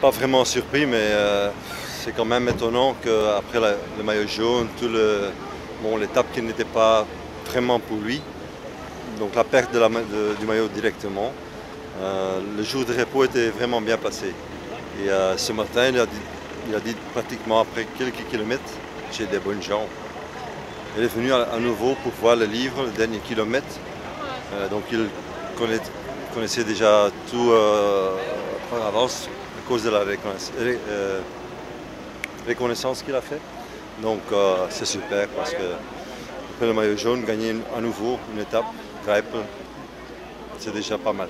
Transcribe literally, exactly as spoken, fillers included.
pas vraiment surpris, mais euh, c'est quand même étonnant qu'après le maillot jaune, tout le, bon, l'étape qui n'était pas vraiment pour lui, donc la perte de la, de, du maillot directement, euh, le jour de repos était vraiment bien passé. Et euh, ce matin, il a, dit, il a dit pratiquement après quelques kilomètres, j'ai des bonnes jambes. Il est venu à, à nouveau pour voir le livre, le dernier kilomètre. Euh, donc il connaît, connaissait déjà tout euh, par avance à cause de la reconnaissance, euh, reconnaissance qu'il a fait. Donc euh, c'est super parce que après le maillot jaune, gagner à nouveau une étape, triple, c'est déjà pas mal.